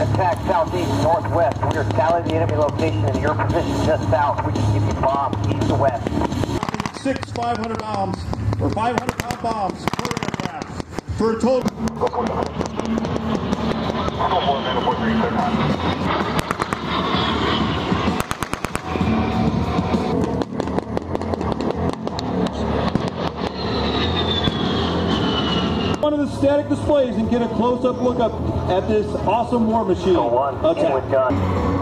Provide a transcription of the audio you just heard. Attack southeast northwest. We are scaling the enemy location and your position just south. We can give you bombs east to west. 6 500 bombs or 500 pound bombs per aircraft for a total. One of the static displays and get a close-up look up at this awesome war machine. Attack.